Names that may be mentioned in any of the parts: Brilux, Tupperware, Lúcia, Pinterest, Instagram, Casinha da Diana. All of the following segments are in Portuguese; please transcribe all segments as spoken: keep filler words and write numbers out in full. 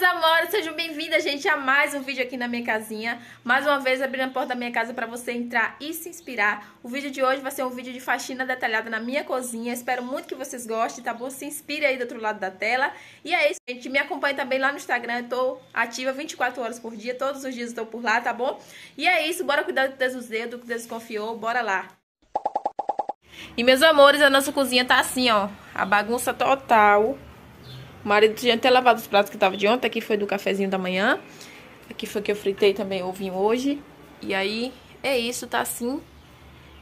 meus amores, sejam bem-vindas, gente, a mais um vídeo aqui na minha casinha. Mais uma vez abrindo a porta da minha casa para você entrar e se inspirar. O vídeo de hoje vai ser um vídeo de faxina detalhada na minha cozinha. Espero muito que vocês gostem, tá bom? Se inspire aí do outro lado da tela. E é isso, gente, me acompanha também lá no Instagram, eu tô ativa vinte e quatro horas por dia, todos os dias eu tô por lá, tá bom? E é isso, bora cuidar do que Deus nos deu, do que Deus confiou, bora lá! E, meus amores, a nossa cozinha tá assim, ó, a bagunça total. O marido tinha até lavado os pratos que tava de ontem. Aqui foi do cafezinho da manhã. Aqui foi que eu fritei também ovinho hoje. E aí, é isso, tá assim.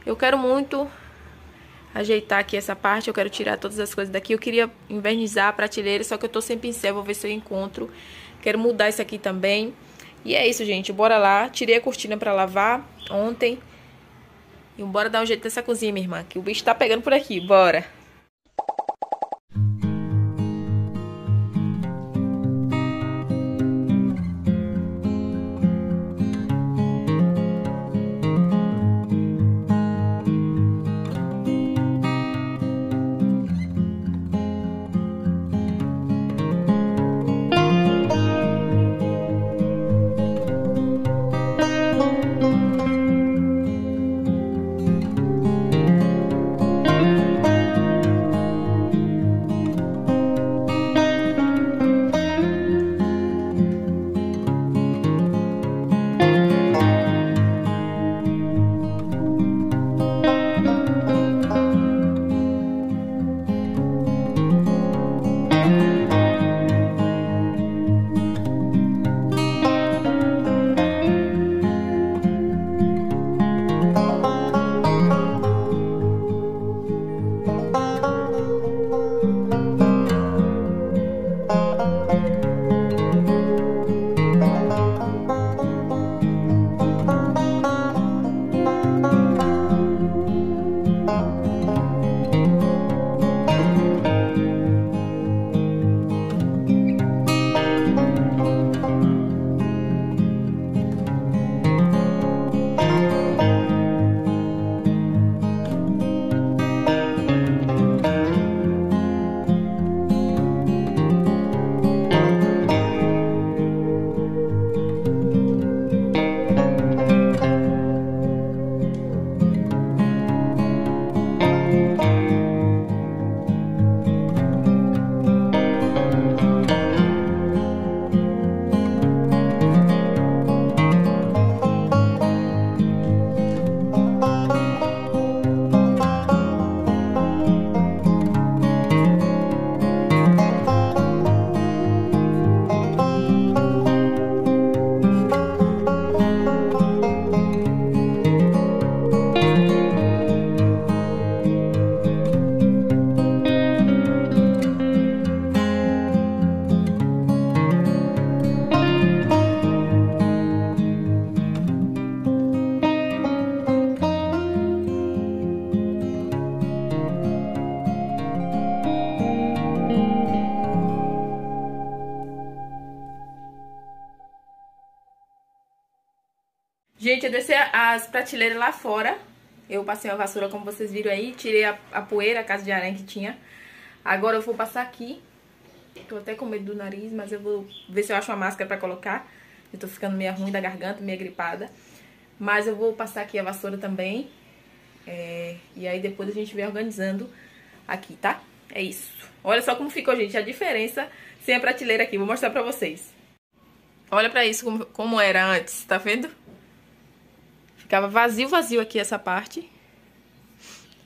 Eu quero muito ajeitar aqui essa parte. Eu quero tirar todas as coisas daqui. Eu queria invernizar a prateleira, só que eu tô sem pincel. Vou ver se eu encontro. Quero mudar isso aqui também. E é isso, gente. Bora lá. Tirei a cortina pra lavar ontem. E bora dar um jeito nessa cozinha, minha irmã, que o bicho tá pegando por aqui. Bora! Gente, eu deixei as prateleiras lá fora. Eu passei uma vassoura, como vocês viram aí. Tirei a, a poeira, a casa de aranha que tinha. Agora eu vou passar aqui. Tô até com medo do nariz, mas eu vou ver se eu acho uma máscara pra colocar. Eu tô ficando meio ruim da garganta, meio gripada. Mas eu vou passar aqui a vassoura também. É, e aí depois a gente vem organizando aqui, tá? É isso. Olha só como ficou, gente, a diferença sem a prateleira aqui. Vou mostrar pra vocês. Olha pra isso como, como era antes, tá vendo? Ficava vazio, vazio aqui essa parte.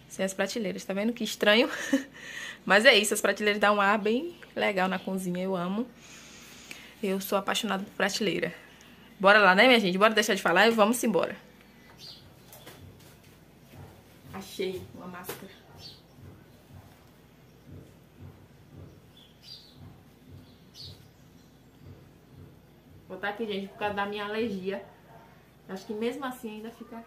Sem as prateleiras, tá vendo? Que estranho. Mas é isso, as prateleiras dão um ar bem legal na cozinha, eu amo. Eu sou apaixonada por prateleira. Bora lá, né, minha gente? Bora deixar de falar e vamos embora. Achei uma máscara. Vou botar aqui, gente, por causa da minha alergia. Acho que mesmo assim ainda fica...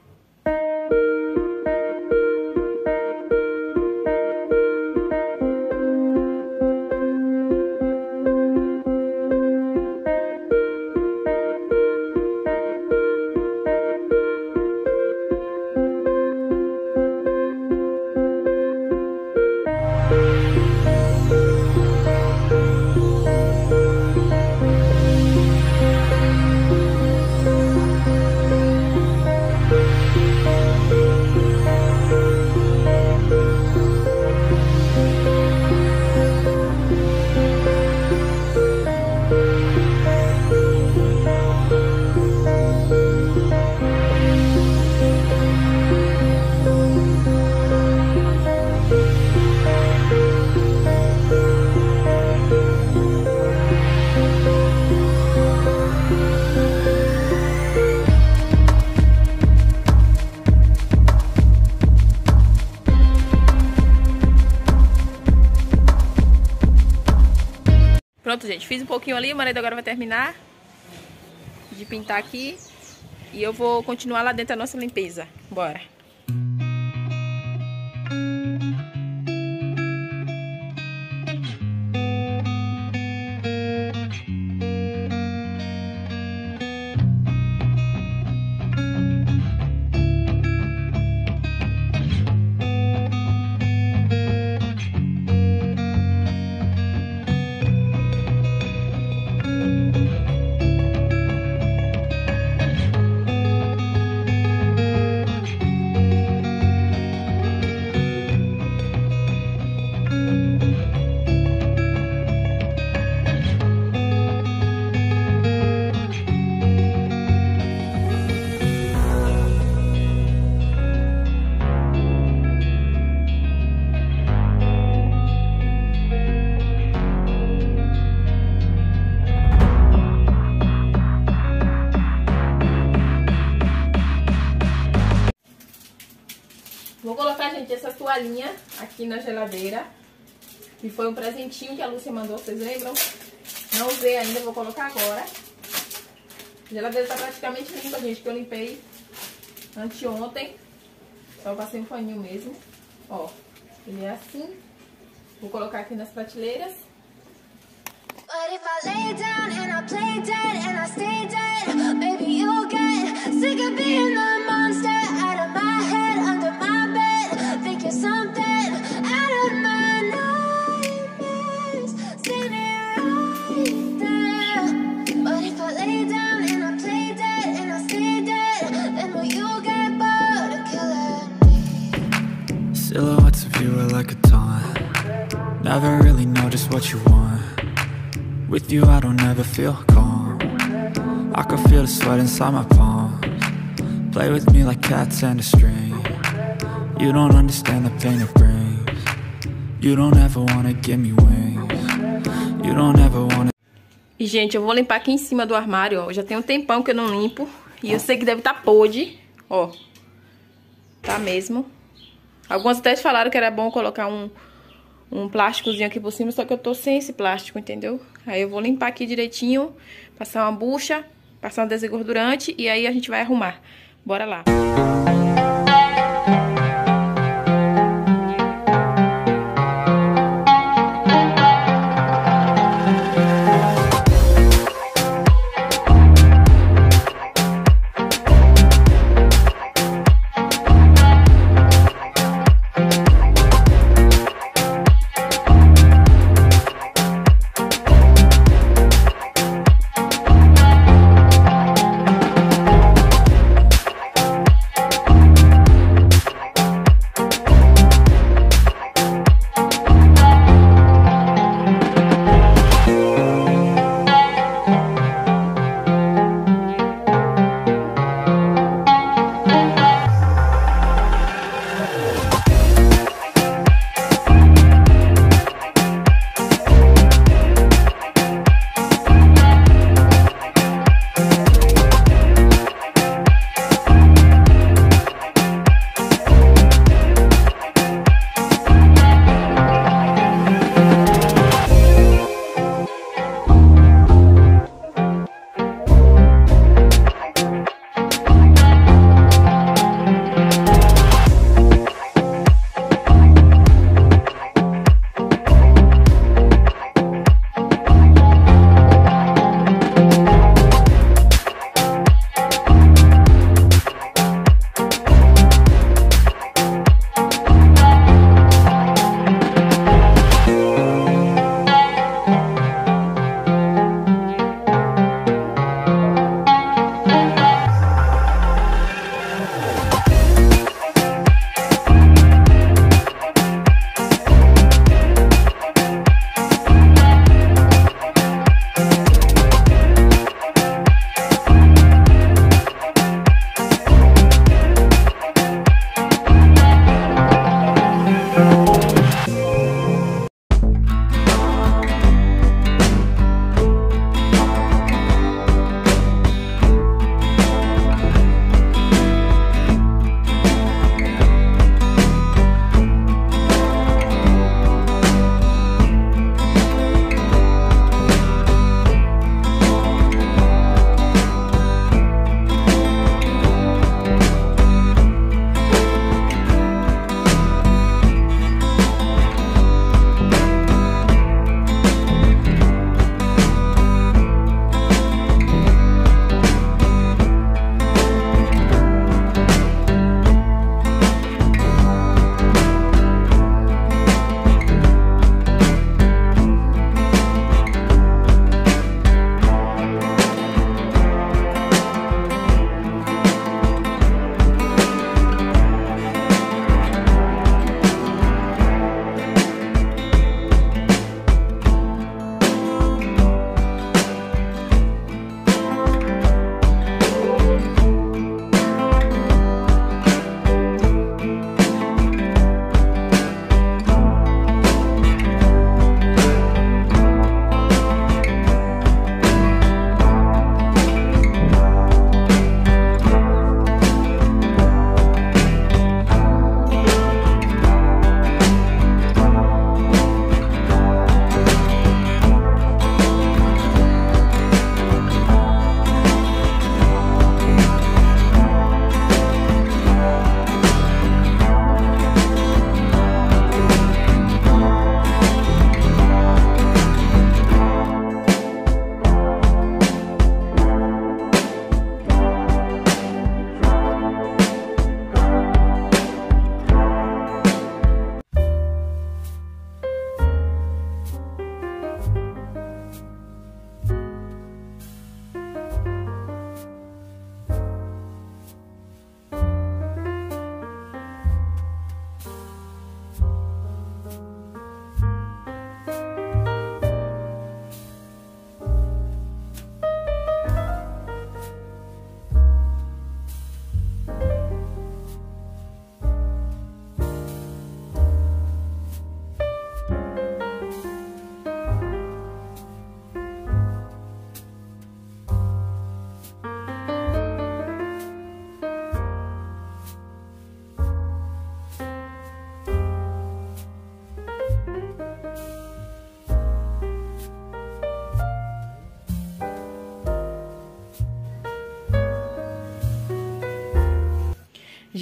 Pronto, gente, fiz um pouquinho ali, o marido agora vai terminar de pintar aqui e eu vou continuar lá dentro a nossa limpeza. Bora! Vou colocar, gente, essa toalhinha aqui na geladeira, que foi um presentinho que a Lúcia mandou, vocês lembram? Não usei ainda, vou colocar agora. A geladeira tá praticamente limpa, gente, que eu limpei anteontem. Só passei um paninho mesmo. Ó, ele é assim. Vou colocar aqui nas prateleiras. But if I lay down and I play dead and I stay dead, maybe you'll get sick of being the monster out of my head, under my silhouettes of you are like a taunt. Never really know just what you want. With you I don't ever feel calm. I can feel the sweat inside my palms. Play with me like cats and a string. You don't understand the pain it brings. You don't ever wanna give me wings. You don't ever wanna... E, gente, eu vou limpar aqui em cima do armário, ó. Já tem um tempão que eu não limpo. E eu sei que deve estar podre, ó. Tá mesmo. Alguns até falaram que era bom colocar um, um plásticozinho aqui por cima, só que eu tô sem esse plástico, entendeu? Aí eu vou limpar aqui direitinho, passar uma bucha, passar um desengordurante e aí a gente vai arrumar. Bora lá!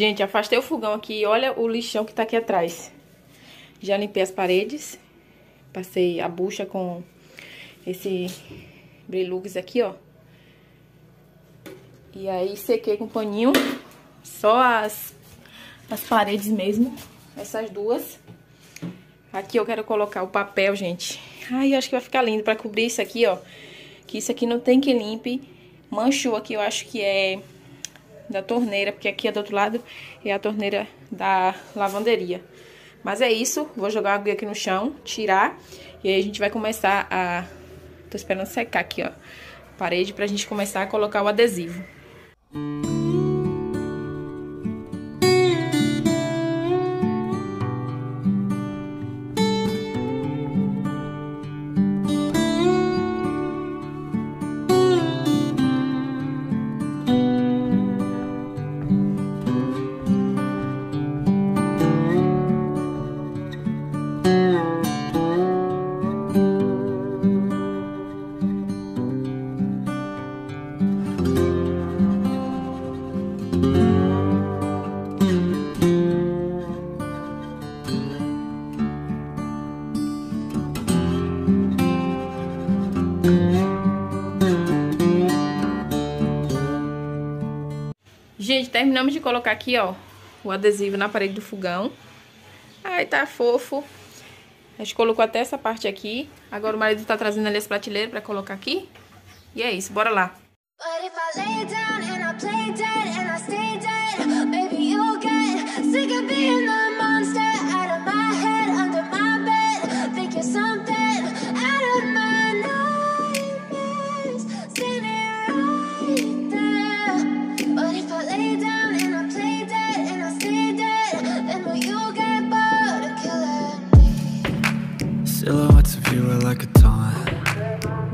Gente, afastei o fogão aqui e olha o lixão que tá aqui atrás. Já limpei as paredes. Passei a bucha com esse Brilux aqui, ó. E aí sequei com paninho. Só as, as paredes mesmo. Essas duas. Aqui eu quero colocar o papel, gente. Ai, eu acho que vai ficar lindo pra cobrir isso aqui, ó. Que isso aqui não tem que limpe. Manchou aqui, eu acho que é da torneira, porque aqui é do outro lado é a torneira da lavanderia. Mas é isso, vou jogar a aguinha aqui no chão, tirar, e aí a gente vai começar a... Tô esperando secar aqui, ó, a parede pra gente começar a colocar o adesivo. Gente, terminamos de colocar aqui, ó, o adesivo na parede do fogão. Aí tá fofo. A gente colocou até essa parte aqui. Agora o marido tá trazendo ali as prateleiras pra colocar aqui. E é isso, bora lá. Silhouettes of you are like a taunt.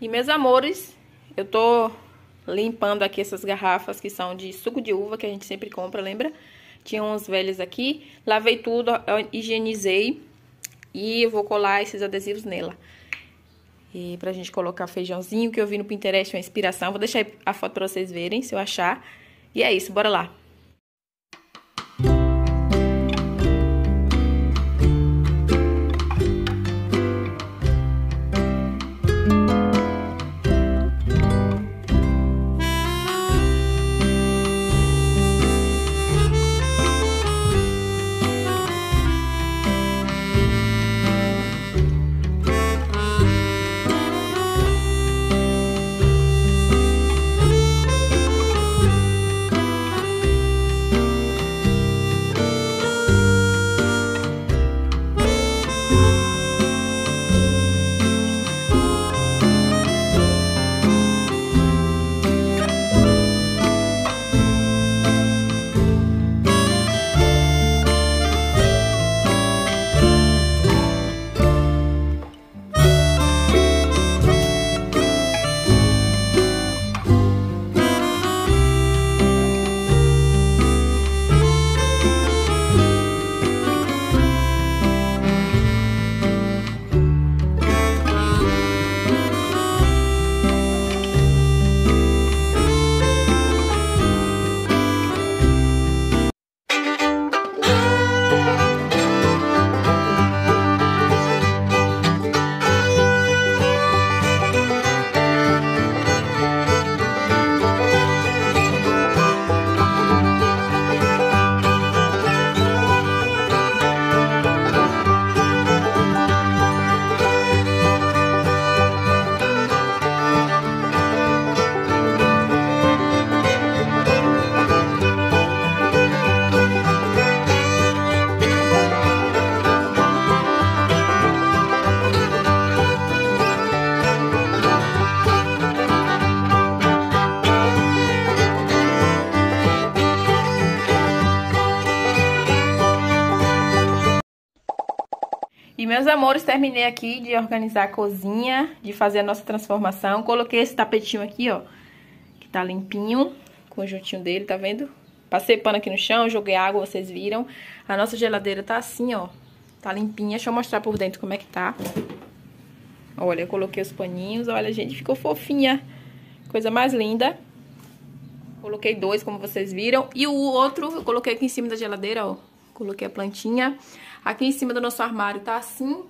E meus amores, eu tô limpando aqui essas garrafas que são de suco de uva, que a gente sempre compra, lembra? Tinha uns velhos aqui, lavei tudo, higienizei. E eu vou colar esses adesivos nela. E pra gente colocar feijãozinho, que eu vi no Pinterest, uma inspiração. Vou deixar a foto pra vocês verem, se eu achar. E é isso, bora lá. E, meus amores, terminei aqui de organizar a cozinha, de fazer a nossa transformação. Coloquei esse tapetinho aqui, ó, que tá limpinho, o conjuntinho dele, tá vendo? Passei pano aqui no chão, joguei água, vocês viram. A nossa geladeira tá assim, ó, tá limpinha. Deixa eu mostrar por dentro como é que tá. Olha, eu coloquei os paninhos, olha, gente, ficou fofinha. Coisa mais linda. Coloquei dois, como vocês viram. E o outro eu coloquei aqui em cima da geladeira, ó. Coloquei a plantinha. Aqui em cima do nosso armário tá assim.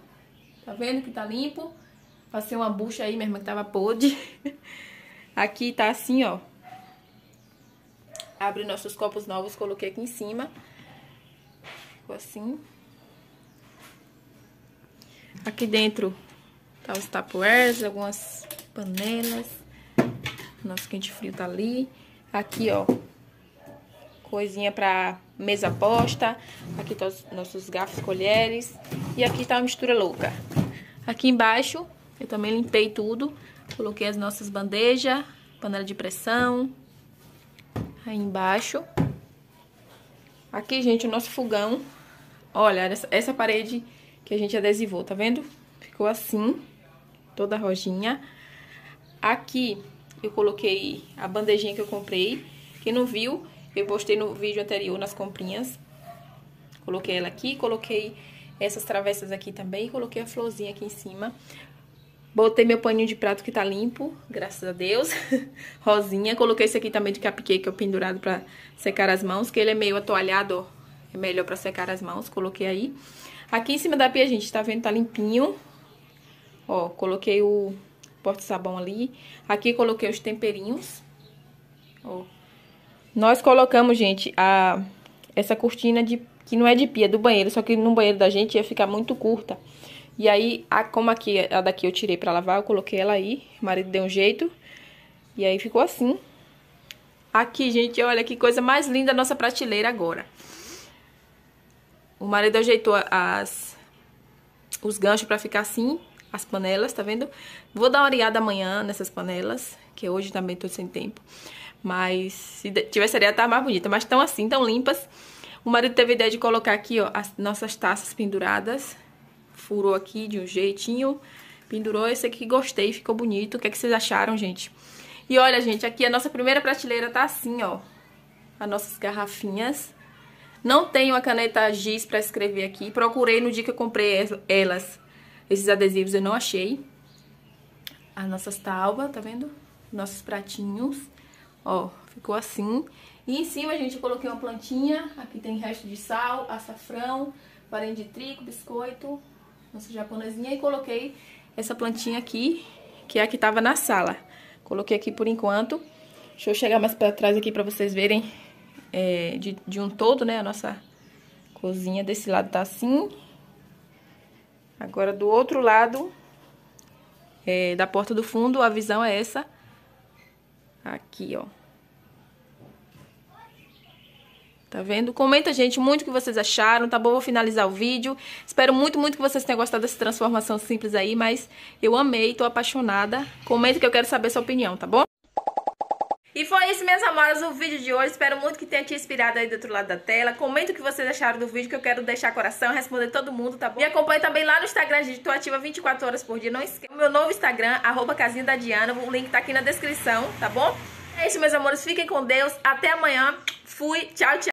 Tá vendo que tá limpo? Passei uma bucha aí, minha irmã, que tava podre. Aqui tá assim, ó. Abri nossos copos novos, coloquei aqui em cima. Ficou assim. Aqui dentro tá os tupperwares, algumas panelas. Nosso quente frio tá ali. Aqui, ó, coisinha pra mesa posta. Aqui tá os nossos garfos, colheres. E aqui tá uma mistura louca. Aqui embaixo eu também limpei tudo. Coloquei as nossas bandejas, panela de pressão. Aí embaixo. Aqui, gente, o nosso fogão. Olha, essa parede que a gente adesivou, tá vendo? Ficou assim, toda rojinha. Aqui eu coloquei a bandejinha que eu comprei. Quem não viu, eu postei no vídeo anterior nas comprinhas. Coloquei ela aqui, coloquei essas travessas aqui também. Coloquei a florzinha aqui em cima. Botei meu paninho de prato que tá limpo, graças a Deus. Rosinha. Coloquei esse aqui também de cupcake, que é pendurado pra secar as mãos. Que ele é meio atoalhado, ó. É melhor pra secar as mãos. Coloquei aí. Aqui em cima da pia, gente, tá vendo? Tá limpinho. Ó, coloquei o porta-sabão ali. Aqui coloquei os temperinhos. Ó. Nós colocamos, gente, a essa cortina de que não é de pia, é do banheiro. Só que no banheiro da gente ia ficar muito curta. E aí, a, como aqui, a daqui eu tirei pra lavar, eu coloquei ela aí. O marido deu um jeito. E aí ficou assim. Aqui, gente, olha que coisa mais linda a nossa prateleira agora. O marido ajeitou as, os ganchos pra ficar assim. As panelas, tá vendo? Vou dar uma areada amanhã nessas panelas, que hoje também tô sem tempo. Mas se tivesse areada, tá mais bonita. Mas estão assim, tão limpas. O marido teve a ideia de colocar aqui, ó, as nossas taças penduradas. Furou aqui de um jeitinho. Pendurou esse aqui, gostei, ficou bonito. O que é que vocês acharam, gente? E olha, gente, aqui a nossa primeira prateleira tá assim, ó. As nossas garrafinhas. Não tenho a caneta giz pra escrever aqui. Procurei no dia que eu comprei elas. Esses adesivos eu não achei. As nossas tábuas, tá vendo? Nossos pratinhos. Ó, ficou assim. E em cima, gente, eu coloquei uma plantinha. Aqui tem resto de sal, açafrão, farinha de trigo, biscoito. Nossa japonesinha. E coloquei essa plantinha aqui, que é a que tava na sala. Coloquei aqui por enquanto. Deixa eu chegar mais pra trás aqui pra vocês verem é, de, de um todo, né? A nossa cozinha desse lado tá assim. Agora, do outro lado é, da porta do fundo, a visão é essa. Aqui, ó. Tá vendo? Comenta, gente, muito o que vocês acharam, tá bom? Vou finalizar o vídeo. Espero muito, muito que vocês tenham gostado dessa transformação simples aí, mas eu amei, tô apaixonada. Comenta que eu quero saber sua opinião, tá bom? E foi isso, minhas amoras, o vídeo de hoje. Espero muito que tenha te inspirado aí do outro lado da tela. Comenta o que vocês acharam do vídeo, que eu quero deixar coração, responder todo mundo, tá bom? Me acompanha também lá no Instagram, gente. Tô ativa vinte e quatro horas por dia. Não esqueça o meu novo Instagram, arroba Casinha da Diana. O link tá aqui na descrição, tá bom? É isso, meus amores. Fiquem com Deus. Até amanhã. Fui. Tchau, tchau.